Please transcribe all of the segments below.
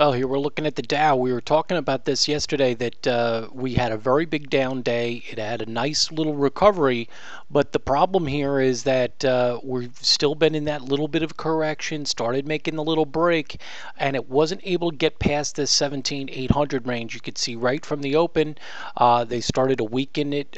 Oh, here we're looking at the Dow. We were talking about this yesterday, that we had a very big down day. It had a nice little recovery, but the problem here is that we've still been in that little bit of correction, started making the little break, and it wasn't able to get past this 17,800 range. You could see right from the open, they started to weaken it,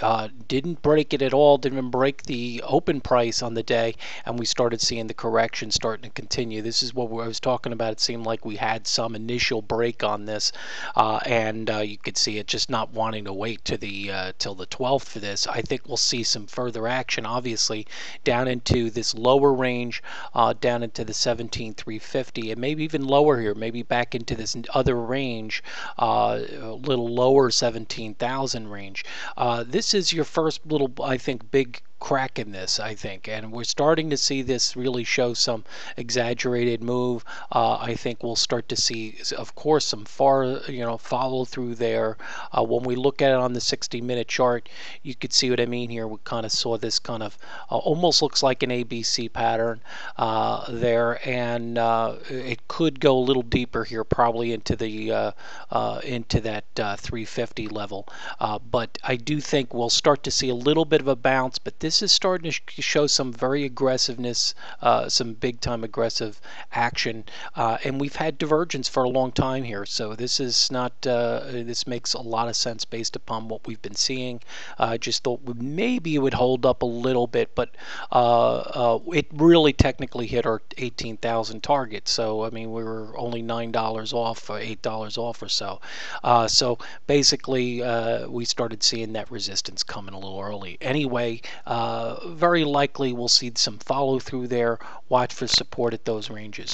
didn't break it at all, didn't break the open price on the day, and we started seeing the correction starting to continue. This is what I was talking about. It seemed like we had some initial break on this, and you could see it just not wanting to wait to the till the 12th for this. I think we'll see some further action, obviously, down into this lower range, down into the 17,350, and maybe even lower here, maybe back into this other range, a little lower 17,000 range. This is your first little, I think, big crack in this, I think, and we're starting to see this really show some exaggerated move. I think we'll start to see, of course, some follow through there. When we look at it on the 60-minute chart, you could see what I mean here. We kind of saw this kind of almost looks like an ABC pattern there, and it could go a little deeper here, probably into the into that 350 level. But I do think we'll start to see a little bit of a bounce, but this is starting to show some very aggressiveness, some big-time aggressive action, and we've had divergence for a long time here. So this is not, this makes a lot of sense based upon what we've been seeing. I just thought maybe it would hold up a little bit, but it really technically hit our 18,000 target. So I mean, we were only $9 off, or $8 off or so. So basically, we started seeing that resistance coming a little early. Anyway. Very likely we'll see some follow through there. Watch for support at those ranges.